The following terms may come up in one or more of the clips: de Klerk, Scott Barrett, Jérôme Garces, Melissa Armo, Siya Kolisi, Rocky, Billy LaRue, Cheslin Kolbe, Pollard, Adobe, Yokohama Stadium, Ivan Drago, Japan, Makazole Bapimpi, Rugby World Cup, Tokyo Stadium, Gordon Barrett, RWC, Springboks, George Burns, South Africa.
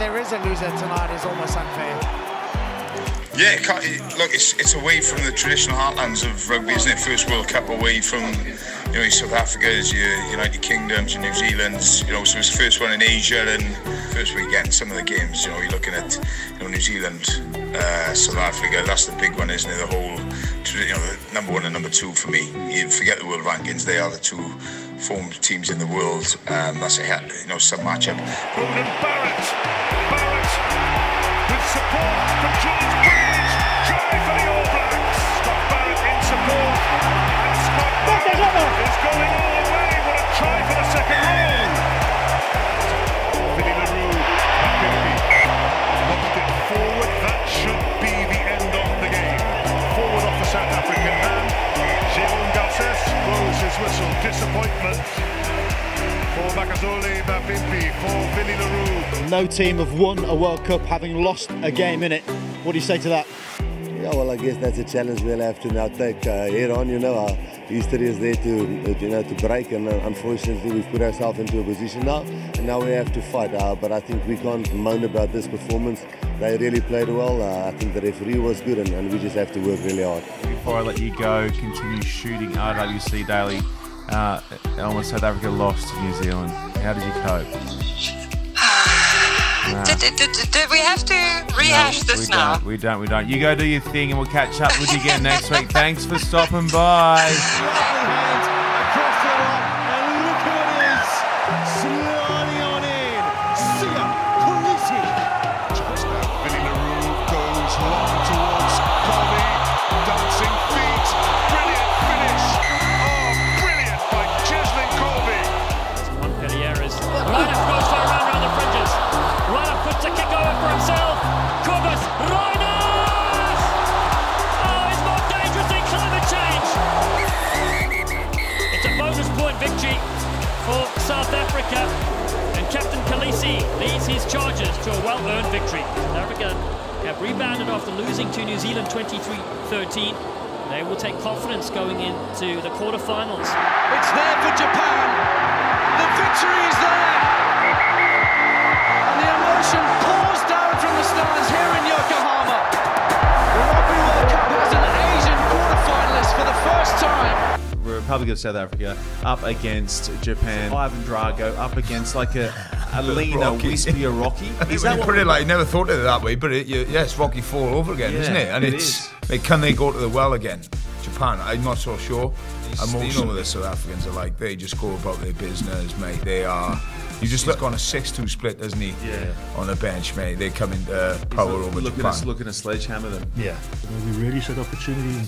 there is a loser tonight is almost unfair. Yeah, look, it's away from the traditional heartlands of rugby, isn't it? First World Cup away from, you know, South Africa's, your United Kingdoms, your New Zealand's, you know, so it's the first one in Asia, and first weekend, some of the games, you know, you're looking at, you know, New Zealand, South Africa, that's the big one, isn't it? The whole, you know, the number one and number two for me. You forget the world rankings, they are the two formed teams in the world, that's a, you know, some matchup. Gordon Barrett with support from George Burns, trying for the All Blacks. Scott Barrett in support, and Scott Barrett is going all the way. What a try for the second round. Billy LaRue and Billy locked it forward. That should be the end of the game. Forward off the South African man. Jérôme Garces blows his whistle. Disappointment for Makazole Bapimpi, for Billy LaRue. No team have won a World Cup having lost a game in it. What do you say to that? Yeah, well, I guess that's a challenge we'll have to now take head on. You know, our history is there to, you know, to break, and unfortunately we've put ourselves into a position now, and now we have to fight. But I think we can't moan about this performance. They really played well. I think the referee was good, and we just have to work really hard. Before I let you go, continue shooting RWC daily. When South Africa lost to New Zealand, how did you cope? Do we have to rehash this now? We don't. You go do your thing, and we'll catch up with you again next week. Thanks for stopping by. And look who it is, sliding on in, Siya Kolisi. Billy LaRue goes long towards Colby, dancing feet, brilliant finish. For South Africa, and Captain Kolisi leads his Chargers to a well-earned victory. South Africa have rebounded after losing to New Zealand 23-13. They will take confidence going into the quarterfinals. It's there for Japan. The victory is there. And the emotion pours down from the stands here in Yokohama. The Rugby World Cup has an Asian quarterfinalist for the first time. Republic of South Africa up against Japan. Ivan Drago up against like a leaner, wispier Rocky. Is that put it like you never thought of it that way, but yes, Rocky 4 all over again, isn't it? And can they go to the well again? Japan, I'm not so sure. Some of the South Africans are like, they just go about their business, mate. They are. You just look on a 6-2 split, doesn't he? Yeah. On the bench, mate. They come in power over Japan. Looking to sledgehammer them. Yeah. We really saw opportunity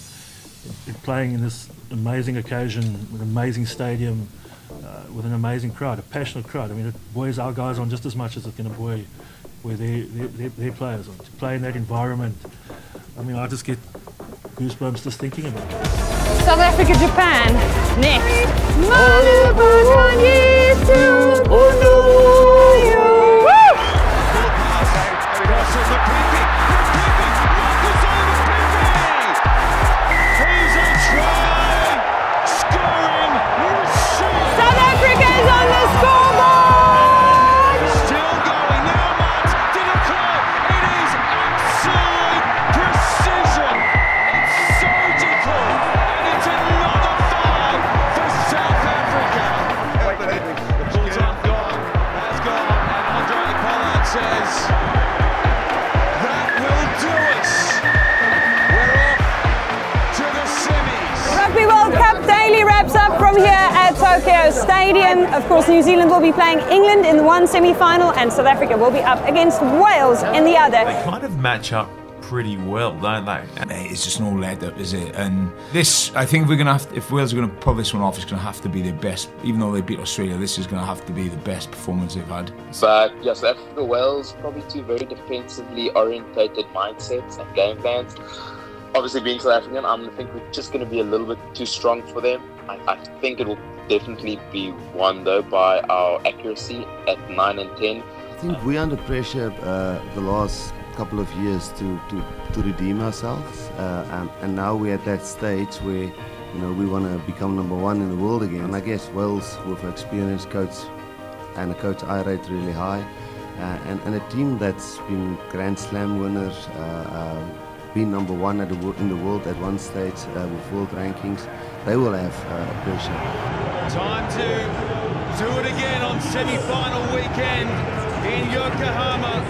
in playing in this amazing occasion, an amazing stadium, with an amazing crowd, a passionate crowd. I mean, it buoys our guys on just as much as it's going to buoy where their players on. To play in that environment, I mean, I just get goosebumps just thinking about it. South Africa, Japan, next. Here at Tokyo Stadium. Of course, New Zealand will be playing England in the one semi-final, and South Africa will be up against Wales in the other. They kind of match up pretty well, don't they? It's just no let up, is it? And this, I think, we're gonna have to, if Wales are gonna pull this one off, it's gonna have to be their best. Even though they beat Australia, this is gonna have to be the best performance they've had. But yeah, South Africa, Wales, probably two very defensively orientated mindsets and game plans. Obviously, being South African, I think we're just going to be a little bit too strong for them. I think it will definitely be won, though, by our accuracy at 9 and 10. I think we're under pressure the last couple of years to redeem ourselves. And now we're at that stage where, you know, we want to become number one in the world again. And I guess Wales, with an experienced coach and a coach I rate really high, and a team that's been Grand Slam winners, been number one at in the world at one stage with world rankings, they will have pressure. Time to do it again on semi-final weekend in Yokohama.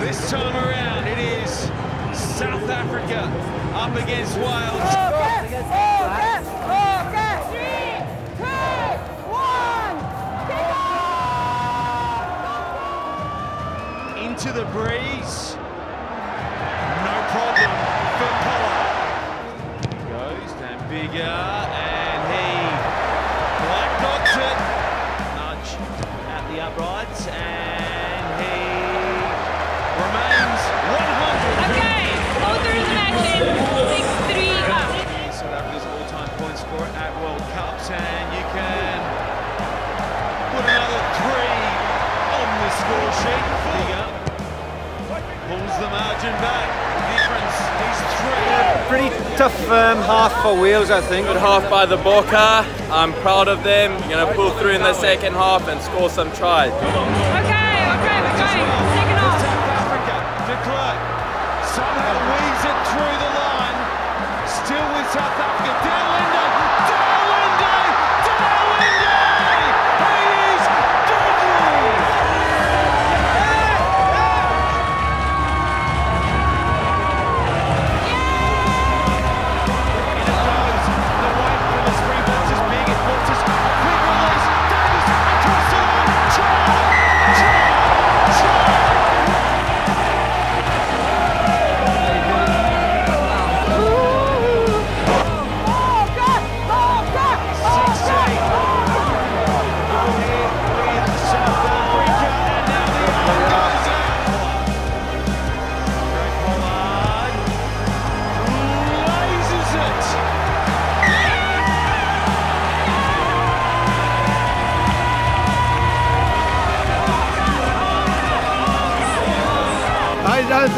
This time around it is South Africa up against Wales. Okay, okay, okay. 3, 2, 1, kick off! Into the breeze. Problem for Pollard. He goes down bigger, and he black knocks it. Nudge at the uprights, and he remains 100. Okay, Holder's matching 6-3 up. South Africa's all-time point scorer at World Cups, and you can put another 3 on the score sheet. Bigger pulls the margin back. Pretty tough half for Wales, I think. Good half by the Bokke. I'm proud of them. We're going to pull through in the second half and score some tries. Okay, okay, we're going. Second half. South Africa, de Klerk somehow weaves it through the line. Still with South Africa. Dalinde, Dalinde, Dalinde! He is deadly!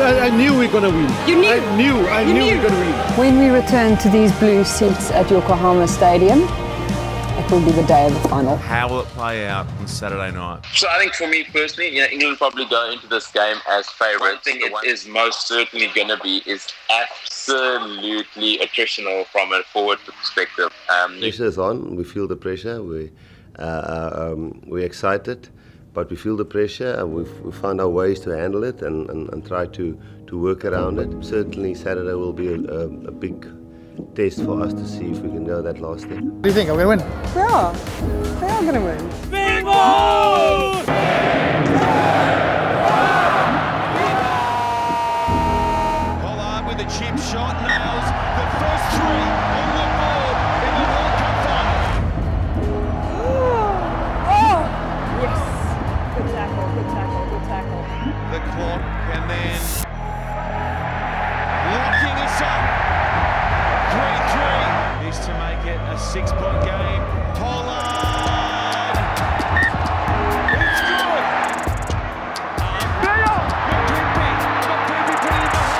I knew we were going to win. You knew? I knew we were going to win. When we return to these blue seats at Yokohama Stadium, it will be the day of the final. How will it play out on Saturday night? So I think for me personally, you know, England probably go into this game as favourites. One thing it is most certainly going to be is absolutely attritional from a forward perspective. Pressure is on. We feel the pressure. We're excited. But we feel the pressure, and we've found our ways to handle it and try to work around it. Certainly Saturday will be a big test for us to see if we can go that last step. What do you think? Are we going to win? We are. We are going to win. Springboks! Pollard with a cheap shot, nails the first 3 on the board in the World Cup final. Oh, yes. Good tackle, good tackle, good tackle. The clock, and then locking us up. 3-3. Needs to make it a 6-point game. Pollard! It's good! McPimpy! McPimpy putting it behind.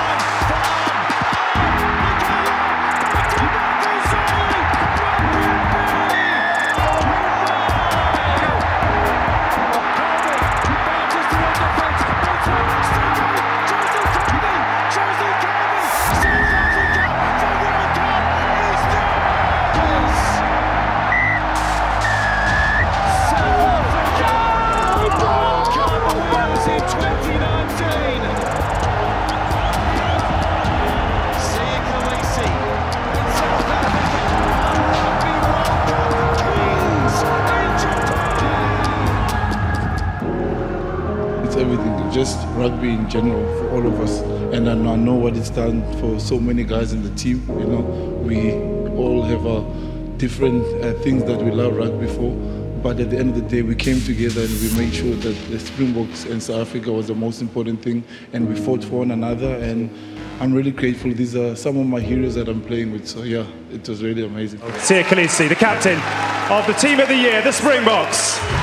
Just rugby in general for all of us, and I know what it's done for so many guys in the team. You know, we all have our different things that we love rugby for, but at the end of the day we came together and we made sure that the Springboks and South Africa was the most important thing, and we fought for one another, and I'm really grateful. These are some of my heroes that I'm playing with, so yeah, it was really amazing. Siya Kolisi, the captain of the team of the year, the Springboks.